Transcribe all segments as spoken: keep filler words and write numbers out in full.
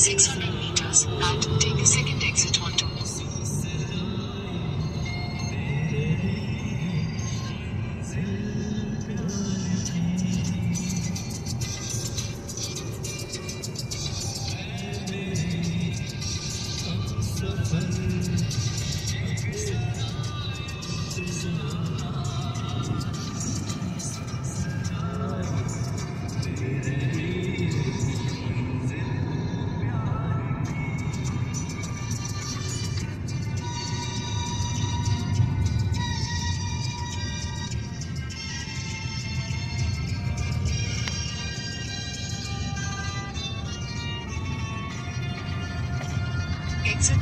six hundred meters out, take the second exit onto exit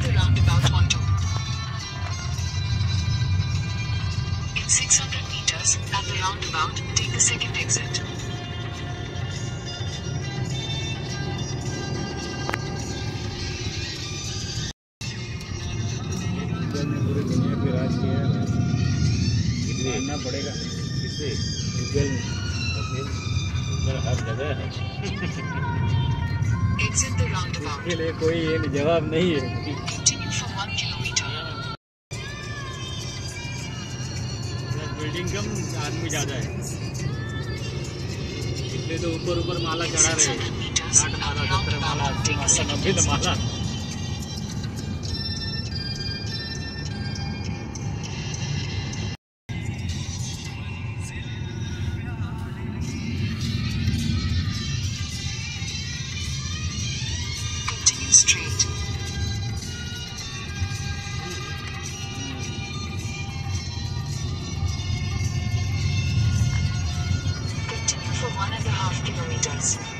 the roundabout onto. In six hundred meters, at the roundabout, take the second exit. Exit the roundabout. Continue for one kilometer. six hundred meters at the roundabout, take a second exit. Straight. Continue for one and a half kilometers.